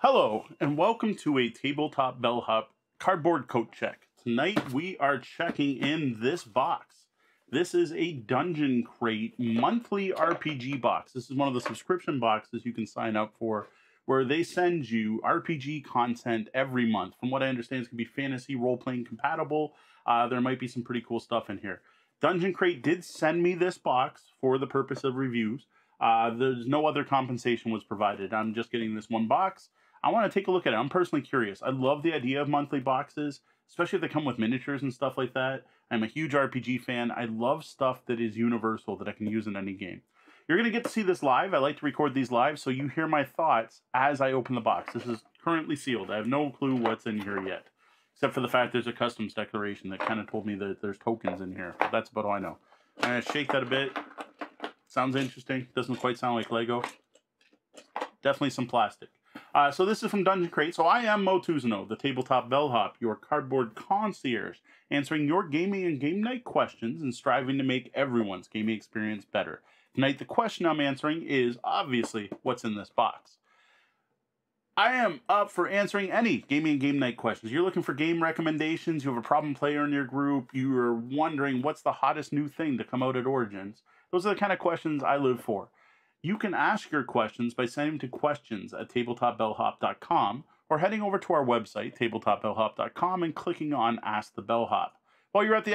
Hello, and welcome to a Tabletop Bellhop cardboard coat check. Tonight we are checking in this box. This is a Dungeon Crate monthly RPG box. This is one of the subscription boxes you can sign up for, where they send you RPG content every month. From what I understand, it's going to be fantasy role-playing compatible. There might be some pretty cool stuff in here. Dungeon Crate did send me this box for the purpose of reviews. There's no other compensation was provided. I'm just getting this one box. I want to take a look at it. I'm personally curious. I love the idea of monthly boxes, especially if they come with miniatures and stuff like that. I'm a huge RPG fan. I love stuff that is universal that I can use in any game. You're going to get to see this live. I like to record these live so you hear my thoughts as I open the box. This is currently sealed. I have no clue what's in here yet, except for the fact there's a customs declaration that kind of told me that there's tokens in here. But that's about all I know. I'm going to shake that a bit. Sounds interesting. Doesn't quite sound like Lego. Definitely some plastic. So this is from Dungeon Crate. So I am Mo Tuzano, the Tabletop Bellhop, your cardboard concierge, answering your gaming and game night questions and striving to make everyone's gaming experience better. Tonight, the question I'm answering is, obviously, what's in this box? I am up for answering any gaming and game night questions. You're looking for game recommendations, you have a problem player in your group, you're wondering what's the hottest new thing to come out at Origins. Those are the kind of questions I live for. You can ask your questions by sending them to questions@tabletopbellhop.com or heading over to our website, tabletopbellhop.com, and clicking on Ask the Bellhop. While you're at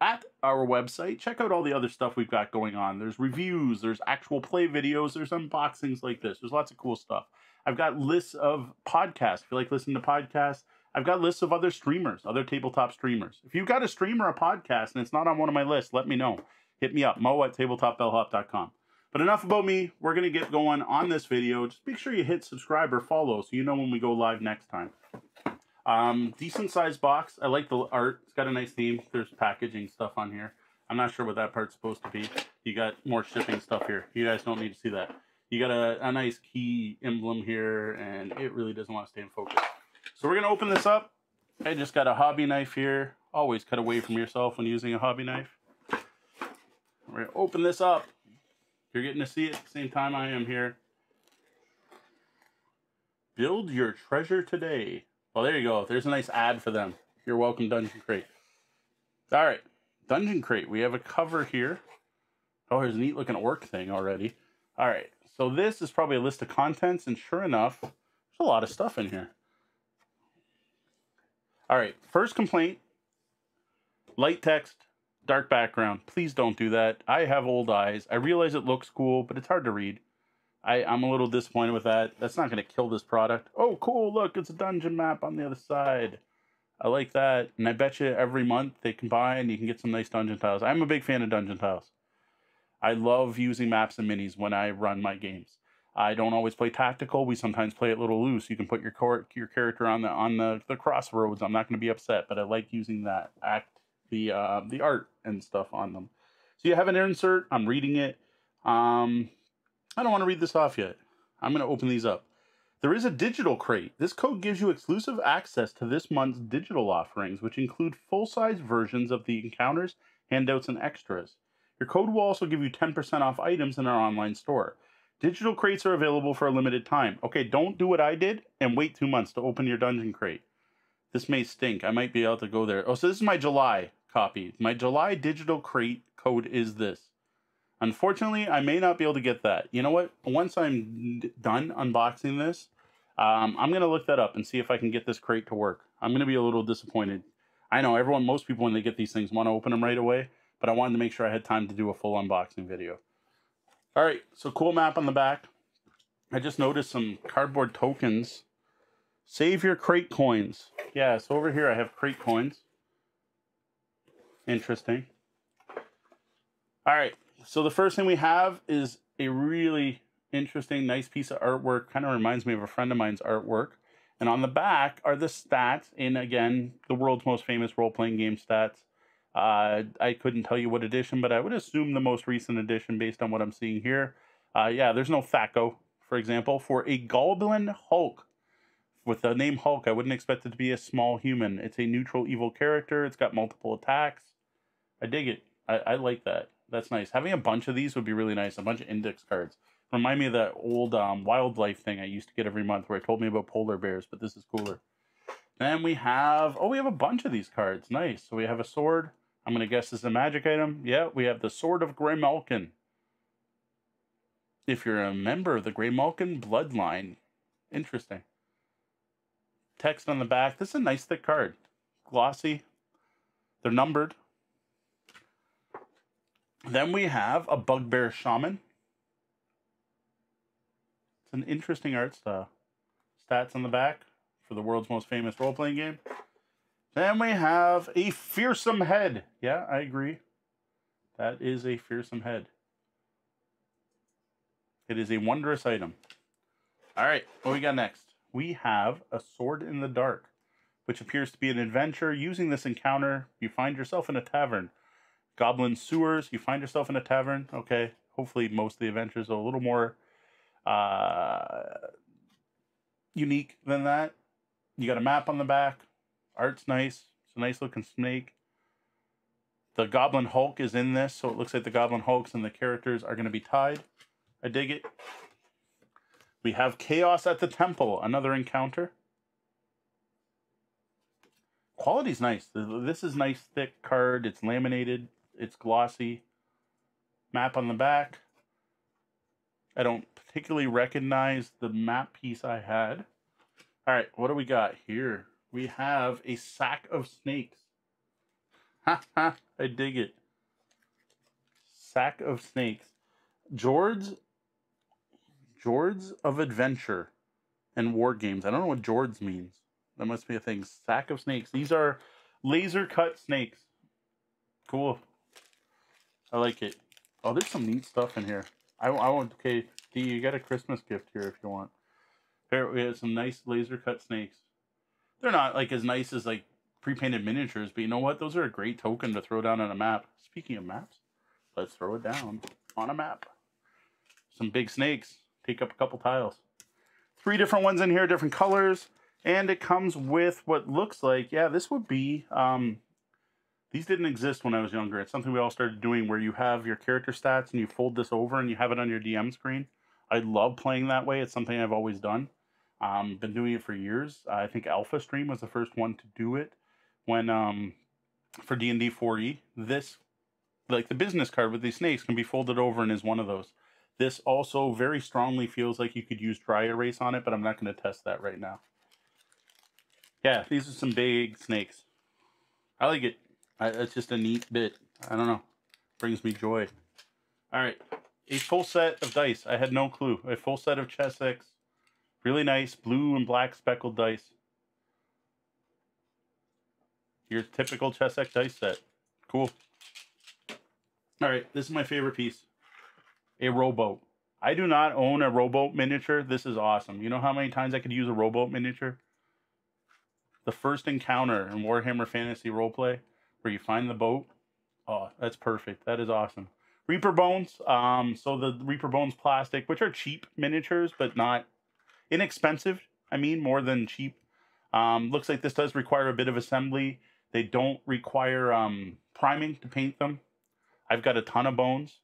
our website, check out all the other stuff we've got going on. There's reviews, there's actual play videos, there's unboxings like this. There's lots of cool stuff. I've got lists of podcasts. If you like listening to podcasts, I've got lists of other streamers, other tabletop streamers. If you've got a stream or a podcast and it's not on one of my lists, let me know. Hit me up, mo@tabletopbellhop.com. But enough about me. We're going to get going on this video. Just make sure you hit subscribe or follow so you know when we go live next time. Decent sized box. I like the art. It's got a nice theme. There's packaging stuff on here. I'm not sure what that part's supposed to be. You got more shipping stuff here. You guys don't need to see that. You got a nice key emblem here, and it really doesn't want to stay in focus. So we're going to open this up. I just got a hobby knife here. Always cut away from yourself when using a hobby knife. We're going to open this up. You're getting to see it at the same time I am here. Build your treasure today. Well, there you go. There's a nice ad for them. You're welcome, Dungeon Crate. All right, Dungeon Crate. We have a cover here. Oh, here's a neat looking orc thing already. All right, so this is probably a list of contents, and sure enough, there's a lot of stuff in here. All right, first complaint, light text. Dark background. Please don't do that. I have old eyes. I realize it looks cool, but it's hard to read. I'm a little disappointed with that. That's not going to kill this product. Oh, cool. Look, it's a dungeon map on the other side. I like that. And I bet you every month they combine, you can get some nice dungeon tiles. I'm a big fan of dungeon tiles. I love using maps and minis when I run my games. I don't always play tactical. We sometimes play it a little loose. You can put your character on the crossroads. I'm not going to be upset, but I like using that the art and stuff on them. So you have an insert. I'm reading it. I don't want to read this off yet. I'm going to open these up. There is a digital crate. This code gives you exclusive access to this month's digital offerings, which include full-size versions of the encounters, handouts, and extras. Your code will also give you 10% off items in our online store. Digital crates are available for a limited time. Okay, don't do what I did and wait 2 months to open your Dungeon Crate. This may stink. I might be able to go there. Oh, so this is my July copy. My July digital crate code is this. Unfortunately, I may not be able to get that. You know what? Once I'm done unboxing this, I'm going to look that up and see if I can get this crate to work. I'm going to be a little disappointed. I know everyone, most people when they get these things want to open them right away, but I wanted to make sure I had time to do a full unboxing video. All right, so cool map on the back. I just noticed some cardboard tokens. Save your crate coins. Yeah, so over here I have crate coins. Interesting. All right, so the first thing we have is a really interesting, nice piece of artwork. Kind of reminds me of a friend of mine's artwork. And on the back are the stats in, again, the world's most famous role-playing game stats. I couldn't tell you what edition, but I would assume the most recent edition based on what I'm seeing here. Yeah, there's no Thaco, for example, for a Goblin Hulk. With the name Hulk, I wouldn't expect it to be a small human. It's a neutral evil character. It's got multiple attacks. I dig it. I like that. That's nice. Having a bunch of these would be really nice. A bunch of index cards. Remind me of that old wildlife thing I used to get every month where it told me about polar bears, but this is cooler. Then we have, oh, we have a bunch of these cards. Nice. So we have a sword. I'm going to guess this is a magic item. Yeah, we have the Sword of Grey Malkin. If you're a member of the Grey Malkin bloodline. Interesting. Text on the back. This is a nice thick card. Glossy. They're numbered. Then we have a Bugbear Shaman. It's an interesting art style. Stats on the back for the world's most famous role-playing game. Then we have a fearsome head. Yeah, I agree. That is a fearsome head. It is a wondrous item. All right, what we got next? We have a Sword in the Dark, which appears to be an adventure. Using this encounter, you find yourself in a tavern. Goblin sewers, you find yourself in a tavern. Okay, hopefully most of the adventures are a little more unique than that. You got a map on the back. Art's nice. It's a nice looking snake. The Goblin Hulk is in this, so it looks like the Goblin Hulks and the characters are going to be tied. I dig it. We have Chaos at the Temple, another encounter. Quality's nice. This is nice, thick card. It's laminated. It's glossy. Map on the back. I don't particularly recognize the map piece I had. All right, what do we got here? We have a sack of snakes. Ha ha, I dig it. Sack of snakes. Jords of Adventure and War Games. I don't know what Jords means. That must be a thing. Sack of snakes. These are laser cut snakes. Cool. I like it. Oh, there's some neat stuff in here. I want, okay, D, you got a Christmas gift here if you want. Here we have some nice laser cut snakes. They're not like as nice as like pre-painted miniatures, but you know what? Those are a great token to throw down on a map. Speaking of maps, let's throw it down on a map. Some big snakes take up a couple tiles. 3 different ones in here, different colors, and it comes with what looks like, yeah, this would be, these didn't exist when I was younger. It's something we all started doing where you have your character stats and you fold this over and you have it on your DM screen. I love playing that way. It's something I've always done. Been doing it for years. I think Alpha Stream was the first one to do it when for D&D 4E. This, like the business card with these snakes, can be folded over and is one of those. This also very strongly feels like you could use dry erase on it, but I'm not going to test that right now. Yeah, these are some big snakes. I like it. It's just a neat bit. I don't know. Brings me joy. All right. A full set of dice. I had no clue. A full set of Chessex. Really nice blue and black speckled dice. Your typical Chessex dice set. Cool. All right, this is my favorite piece. A rowboat. I do not own a rowboat miniature. This is awesome. You know how many times I could use a rowboat miniature? The first encounter in Warhammer Fantasy Roleplay where you find the boat. Oh, that's perfect. That is awesome. Reaper Bones. So the Reaper Bones plastic, which are cheap miniatures, but not inexpensive, I mean, more than cheap. Looks like this does require a bit of assembly. They don't require priming to paint them. I've got a ton of bones.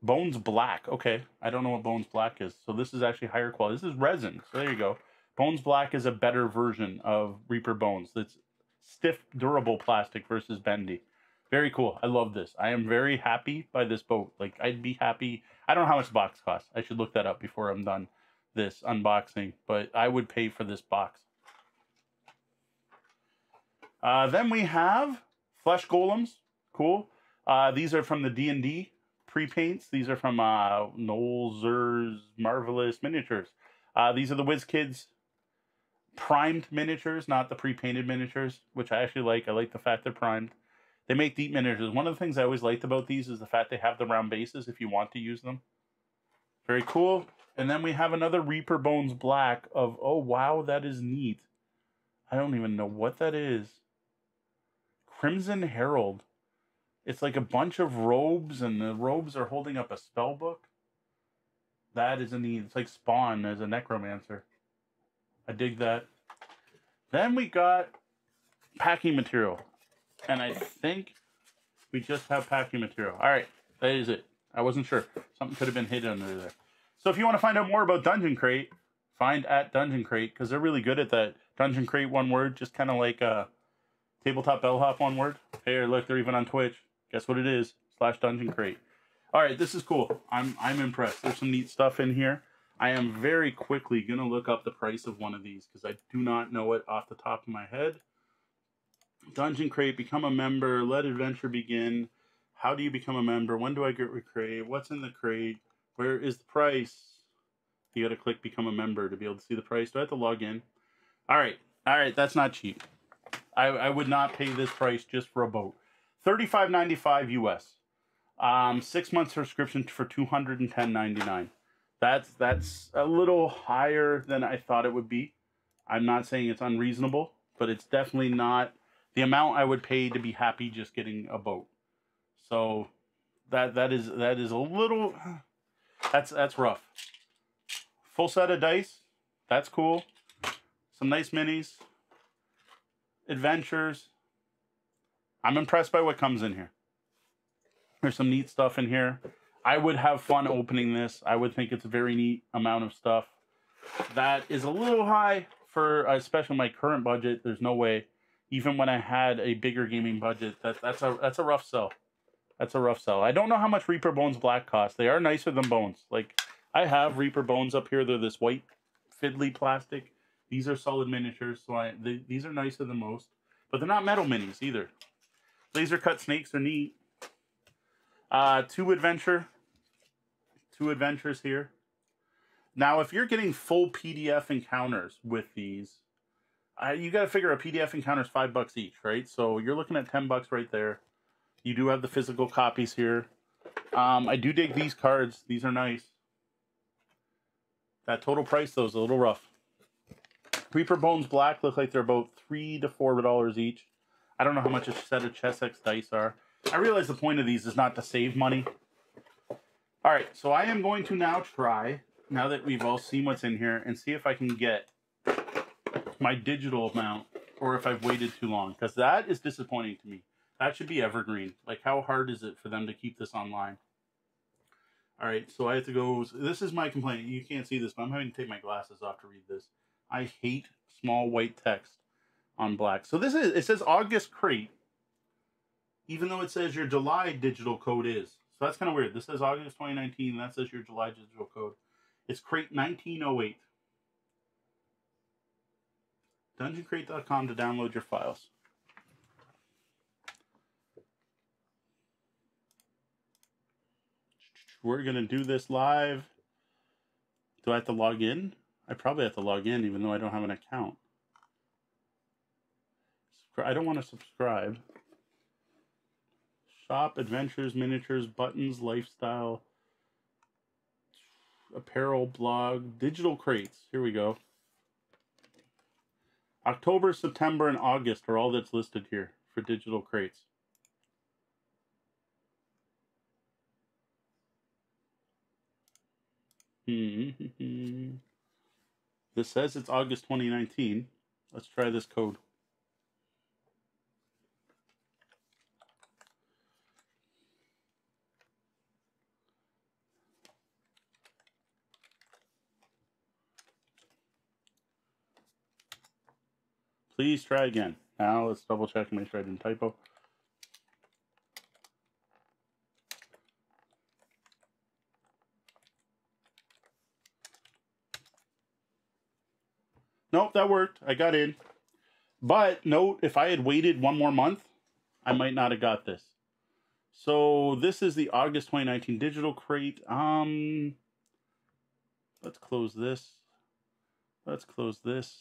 Bones Black. Okay, I don't know what Bones Black is. So this is actually higher quality. This is resin. So there you go. Bones Black is a better version of Reaper Bones. That's stiff, durable plastic versus bendy. Very cool. I love this. I am very happy by this boat. Like, I'd be happy. I don't know how much the box costs. I should look that up before I'm done this unboxing, but I would pay for this box. Then we have Flesh Golems. Cool. These are from the D&D pre-paints. These are from Nolzer's Marvelous Miniatures. These are the WizKids primed miniatures, not the pre-painted miniatures, which I actually like. I like the fact they're primed. They make deep miniatures. One of the things I always liked about these is the fact they have the round bases if you want to use them. Very cool. And then we have another Reaper Bones Black of, oh, wow, that is neat. I don't even know what that is. Crimson Herald. It's like a bunch of robes, and the robes are holding up a spell book. That is a neat. It's like Spawn as a necromancer. I dig that. Then we got packing material. And I think we just have packing material. All right, that is it. I wasn't sure. Something could have been hidden under there. So if you want to find out more about Dungeon Crate, find at Dungeon Crate, because they're really good at that. Dungeon Crate, one word, just kind of like Tabletop Bellhop, one word. Hey, look, they're even on Twitch. Guess what it is? /Dungeon Crate. All right, this is cool. I'm impressed. There's some neat stuff in here. I am very quickly going to look up the price of one of these because I do not know it off the top of my head. Dungeon Crate, become a member, let adventure begin. How do you become a member? When do I get a crate? What's in the crate? Where is the price? You got to click become a member to be able to see the price. Do I have to log in? All right, that's not cheap. I would not pay this price just for a boat. $35.95 US. 6 month subscription for $210.99. That's a little higher than I thought it would be. I'm not saying it's unreasonable, but it's definitely not the amount I would pay to be happy just getting a boat. So that is a little that's rough. Full set of dice, that's cool. Some nice minis. Adventures. I'm impressed by what comes in here. There's some neat stuff in here. I would have fun opening this. I would think it's a very neat amount of stuff. That is a little high for, especially my current budget. There's no way. Even when I had a bigger gaming budget, that's a rough sell. That's a rough sell. I don't know how much Reaper Bones Black cost. They are nicer than Bones. Like, I have Reaper Bones up here. They're this white, fiddly plastic. These are solid miniatures, so these are nicer than most. But they're not metal minis either. Laser cut snakes are neat. Two adventures here. Now, if you're getting full PDF encounters with these, you got to figure a PDF encounter is $5 each, right? So you're looking at $10 right there. You do have the physical copies here. I do dig these cards. These are nice. That total price though is a little rough. Reaper Bones Black look like they're about $3 to $4 each. I don't know how much a set of Chessex dice are. I realize the point of these is not to save money. All right, so I am going to now try, now that we've all seen what's in here, and see if I can get my digital amount or if I've waited too long, because that is disappointing to me. That should be evergreen. Like, how hard is it for them to keep this online? All right, so I have to go. This is my complaint. You can't see this, but I'm having to take my glasses off to read this. I hate small white text on black. So this is, it says August crate, even though it says your July digital code is. So that's kind of weird. This says August 2019, and that says your July digital code. It's crate 1908. DungeonCrate.com to download your files. We're going to do this live. Do I have to log in? I probably have to log in, even though I don't have an account. I don't want to subscribe. Shop, adventures, miniatures, buttons, lifestyle, apparel, blog, digital crates. Here we go. October, September, and August are all that's listed here for digital crates. This says it's August 2019. Let's try this code. Please try again. Now let's double check and make sure I didn't typo. Nope, that worked. I got in. But note, if I had waited one more month, I might not have got this. So this is the August 2019 digital crate. Let's close this. Let's close this.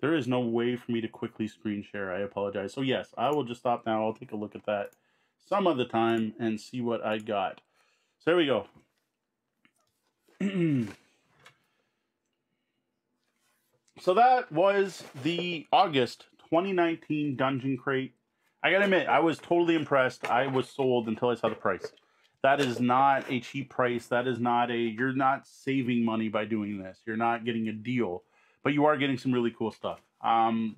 There is no way for me to quickly screen share. I apologize. So yes, I will just stop now. I'll take a look at that some other time and see what I got. So there we go. So that was the August 2019 Dungeon Crate. I gotta admit, I was totally impressed. I was sold until I saw the price. That is not a cheap price. That is not a, you're not saving money by doing this. You're not getting a deal. But you are getting some really cool stuff. I'm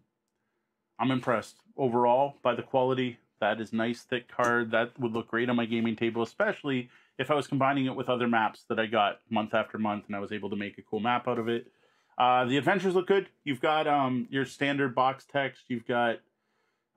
impressed overall by the quality, That is nice, thick card. That would look great on my gaming table, especially if I was combining it with other maps that I got month after month and I was able to make a cool map out of it. The adventures look good. You've got your standard box text. You've got,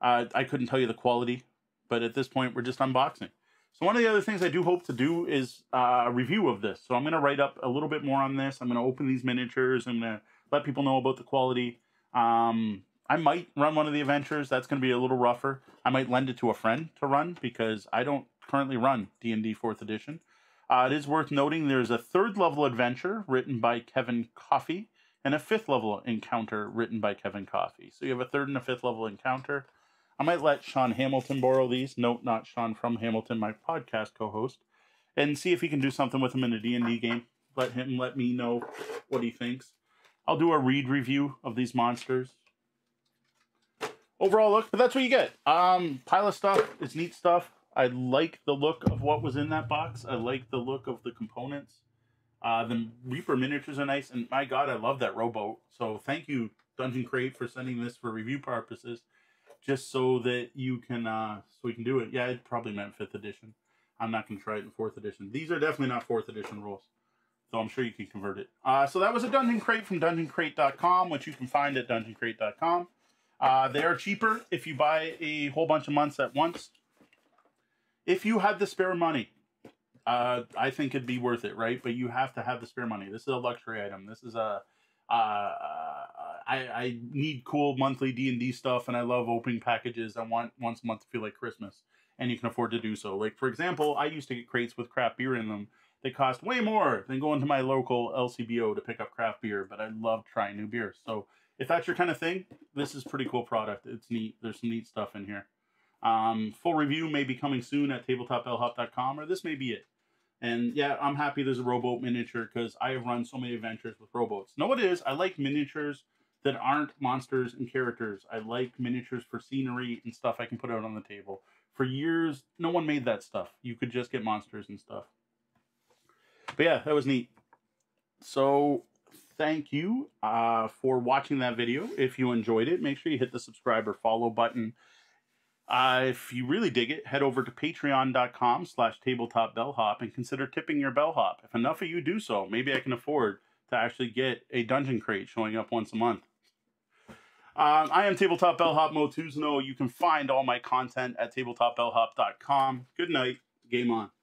I couldn't tell you the quality, but at this point, we're just unboxing. So one of the other things I do hope to do is a review of this. So I'm going to write up a little bit more on this. I'm going to open these miniatures. I'm going to let people know about the quality. I might run one of the adventures. That's going to be a little rougher. I might lend it to a friend to run because I don't currently run D&D 4th edition. It is worth noting there's a 3rd level adventure written by Kevin Coffey and a 5th level encounter written by Kevin Coffey. So you have a 3rd and a 5th level encounter. I might let Sean Hamilton borrow these. Note, not Sean from Hamilton, my podcast co-host, and see if he can do something with them in a D&D game. Let him let me know what he thinks. I'll do a read review of these monsters. Overall look, but that's what you get. Pile of stuff. It's neat stuff. I like the look of what was in that box. I like the look of the components. The Reaper miniatures are nice, and my God, I love that rowboat. So thank you, Dungeon Crate, for sending this for review purposes, just so that you can, so we can do it. Yeah, it probably meant 5th edition. I'm not gonna try it in 4th edition. These are definitely not 4th edition rules, so I'm sure you can convert it. So that was a Dungeon Crate from DungeonCrate.com, which you can find at DungeonCrate.com. They are cheaper if you buy a whole bunch of months at once. If you had the spare money, I think it'd be worth it, right? But you have to have the spare money. This is a luxury item. This is a, I need cool monthly D&D stuff, and I love opening packages. I want once a month to feel like Christmas, and you can afford to do so. Like, for example, I used to get crates with craft beer in them. They cost way more than going to my local LCBO to pick up craft beer, but I love trying new beers. So if that's your kind of thing, this is a pretty cool product. It's neat. There's some neat stuff in here. Full review may be coming soon at tabletopbellhop.com, or this may be it. And yeah, I'm happy there's a rowboat miniature because I have run so many adventures with rowboats. Know what it is? I like miniatures that aren't monsters and characters. I like miniatures for scenery and stuff I can put out on the table. For years, no one made that stuff. You could just get monsters and stuff. But yeah, that was neat. So thank you for watching that video. If you enjoyed it, make sure you hit the subscribe or follow button. If you really dig it, head over to patreon.com/tabletopbellhop and consider tipping your bellhop. If enough of you do so, maybe I can afford to actually get a Dungeon Crate showing up once a month. I am Tabletop Bellhop Mo Tuzano. You can find all my content at tabletopbellhop.com. Good night. Game on.